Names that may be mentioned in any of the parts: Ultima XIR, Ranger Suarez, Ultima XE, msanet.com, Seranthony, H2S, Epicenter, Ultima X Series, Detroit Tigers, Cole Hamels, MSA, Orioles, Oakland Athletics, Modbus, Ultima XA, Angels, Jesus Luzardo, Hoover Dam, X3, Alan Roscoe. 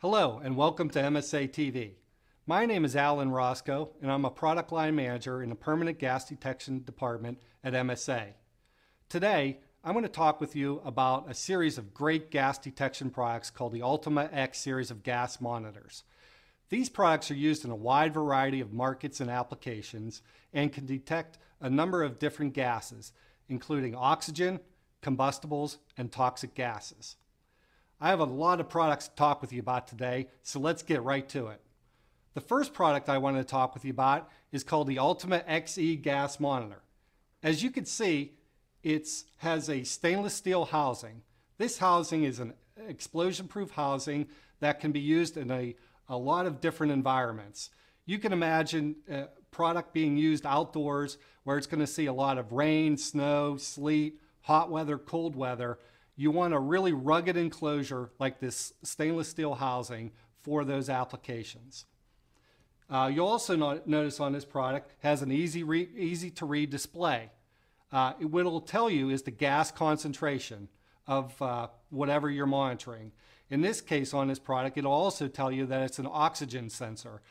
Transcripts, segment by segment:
Hello and welcome to MSA TV. My name is Alan Roscoe and I'm a product line manager in the permanent gas detection department at MSA. Today I'm going to talk with you about a series of great gas detection products called the Ultima X Series of gas monitors. These products are used in a wide variety of markets and applications and can detect a number of different gases, including oxygen, combustibles, and toxic gases. I have a lot of products to talk with you about today, so let's get right to it. The first product I want to talk with you about is called the Ultima XE Gas Monitor. As you can see, it has a stainless steel housing. This housing is an explosion-proof housing that can be used in a lot of different environments. You can imagine a product being used outdoors where it's going to see a lot of rain, snow, sleet, hot weather, cold weather. You want a really rugged enclosure like this stainless steel housing for those applications. You'll also notice on this product has an easy to read display. What it'll tell you is the gas concentration of whatever you're monitoring. In this case on this product, it'll also tell you that it's an oxygen sensor.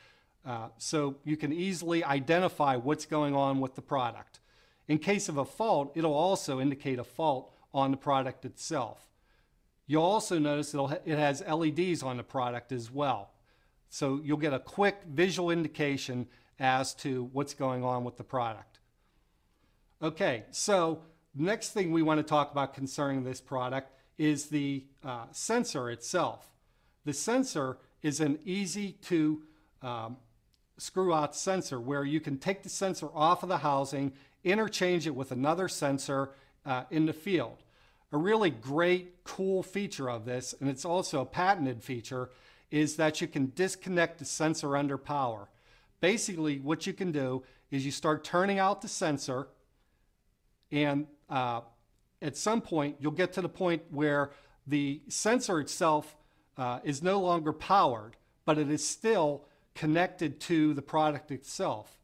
So you can easily identify what's going on with the product. In case of a fault, it'll also indicate a fault on the product itself. You'll also notice it has LEDs on the product as well. So you'll get a quick visual indication as to what's going on with the product. Okay, so next thing we want to talk about concerning this product is the sensor itself. The sensor is an easy to screw out sensor where you can take the sensor off of the housing, interchange it with another sensor in the field. A really great, cool feature of this, and it's also a patented feature, is that you can disconnect the sensor under power. Basically, what you can do is you start turning out the sensor, and at some point, you'll get to the point where the sensor itself is no longer powered, but it is still connected to the product itself.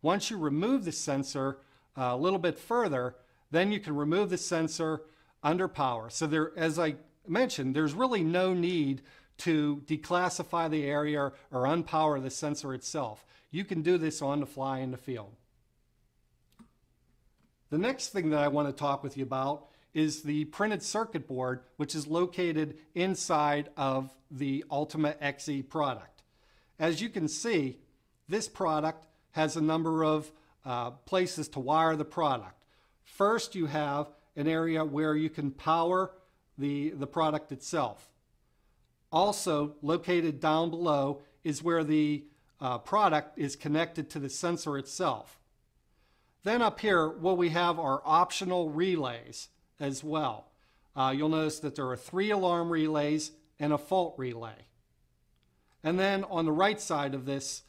Once you remove the sensor a little bit further, then you can remove the sensor under power. So there, as I mentioned, there's really no need to declassify the area or unpower the sensor itself. You can do this on the fly in the field. The next thing that I want to talk with you about is the printed circuit board, which is located inside of the Ultima XE product. As you can see, this product has a number of places to wire the product. First, you have an area where you can power the product itself. Also, located down below is where the product is connected to the sensor itself. Then up here, what we have are optional relays as well. You'll notice that there are 3 alarm relays and a fault relay. And then on the right side of this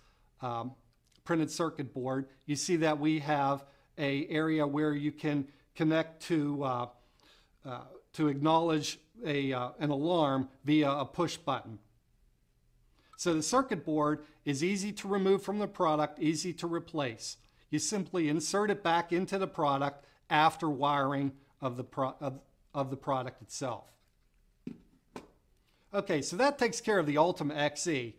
printed circuit board, you see that we have an area where you can connect to acknowledge an alarm via a push button. So the circuit board is easy to remove from the product, easy to replace. You simply insert it back into the product after wiring of the product itself. Okay, so that takes care of the Ultima XE.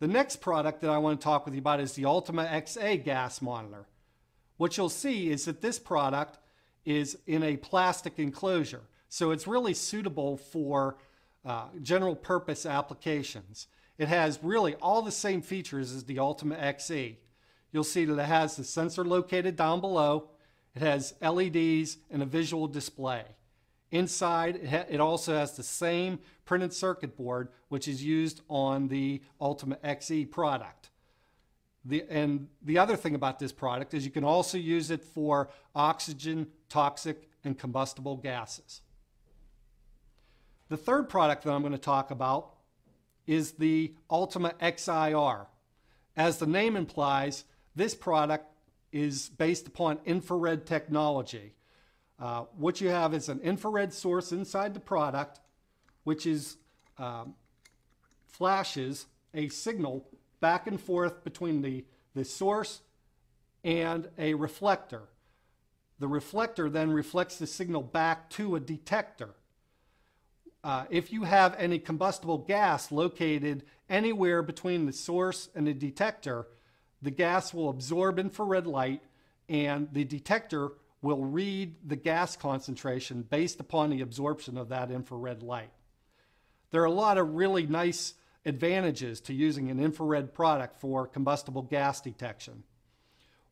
The next product that I want to talk with you about is the Ultima XA gas monitor. What you'll see is that this product is in a plastic enclosure, so it's really suitable for general purpose applications. It has really all the same features as the Ultima XE. You'll see that it has the sensor located down below, it has LEDs and a visual display. Inside, it also has the same printed circuit board which is used on the Ultima XE product. And the other thing about this product is you can also use it for oxygen, toxic, and combustible gases. The third product that I'm going to talk about is the Ultima XIR. As the name implies, this product is based upon infrared technology. What you have is an infrared source inside the product, which is flashes a signal back and forth between the source and a reflector. The reflector then reflects the signal back to a detector. If you have any combustible gas located anywhere between the source and the detector, the gas will absorb infrared light and the detector will read the gas concentration based upon the absorption of that infrared light. There are a lot of really nice advantages to using an infrared product for combustible gas detection.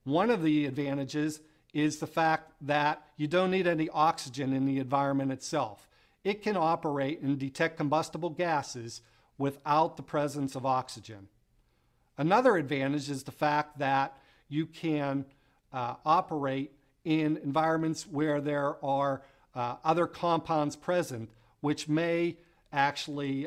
One of the advantages is the fact that you don't need any oxygen in the environment itself. It can operate and detect combustible gases without the presence of oxygen. Another advantage is the fact that you can operate in environments where there are other compounds present, which may actually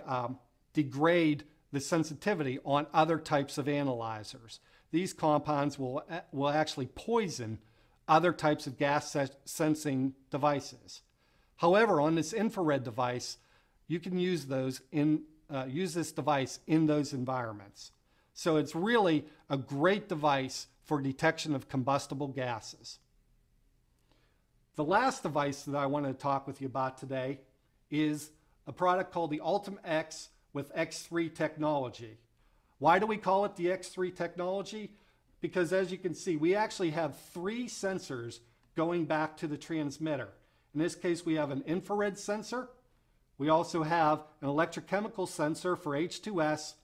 degrade the sensitivity on other types of analyzers. These compounds will actually poison other types of gas sensing devices. However, on this infrared device, you can use those use this device in those environments. So it's really a great device for detection of combustible gases. The last device that I want to talk with you about today is a product called the Ultima X with X3 technology. Why do we call it the X3 technology? Because as you can see, we actually have three sensors going back to the transmitter. In this case, we have an infrared sensor. We also have an electrochemical sensor for H2S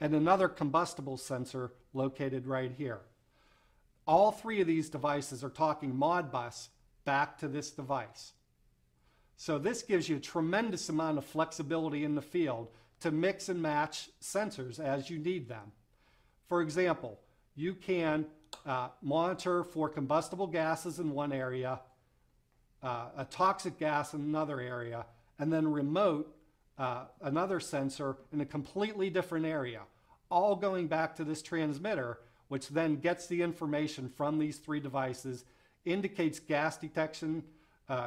and another combustible sensor located right here. All three of these devices are talking Modbus back to this device. So this gives you a tremendous amount of flexibility in the field to mix and match sensors as you need them. For example, you can monitor for combustible gases in one area, a toxic gas in another area, and then remote another sensor in a completely different area, all going back to this transmitter, which then gets the information from these three devices, indicates gas detection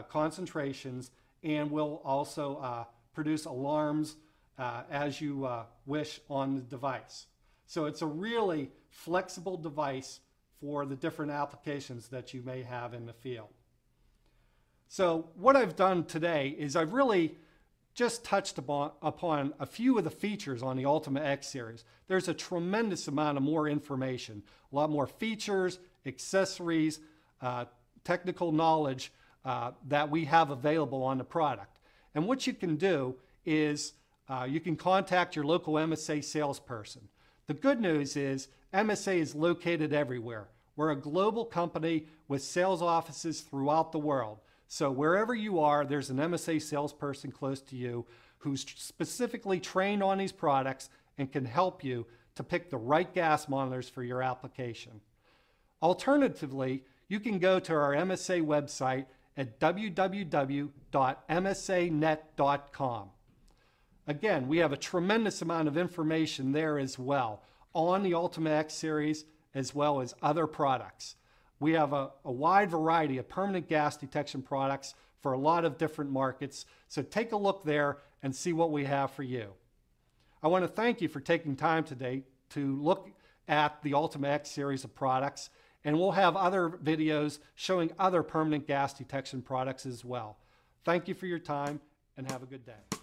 concentrations, and will also produce alarms as you wish on the device. So it's a really flexible device for the different applications that you may have in the field. So what I've done today is I've really just touched upon a few of the features on the Ultima X series. There's a tremendous amount of more information, a lot more features, accessories, technical knowledge that we have available on the product. And what you can do is you can contact your local MSA salesperson. The good news is MSA is located everywhere. We're a global company with sales offices throughout the world. So wherever you are, there's an MSA salesperson close to you who's specifically trained on these products and can help you to pick the right gas monitors for your application. Alternatively, you can go to our MSA website at www.msanet.com. Again, we have a tremendous amount of information there as well on the Ultima X series as well as other products. We have a wide variety of permanent gas detection products for a lot of different markets, so take a look there and see what we have for you. I want to thank you for taking time today to look at the Ultima X series of products, and we'll have other videos showing other permanent gas detection products as well. Thank you for your time and have a good day.